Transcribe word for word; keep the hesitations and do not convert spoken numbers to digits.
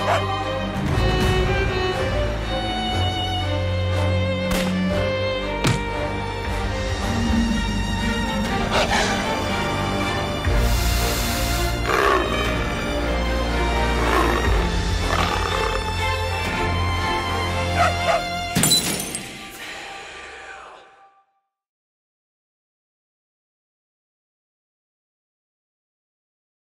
What?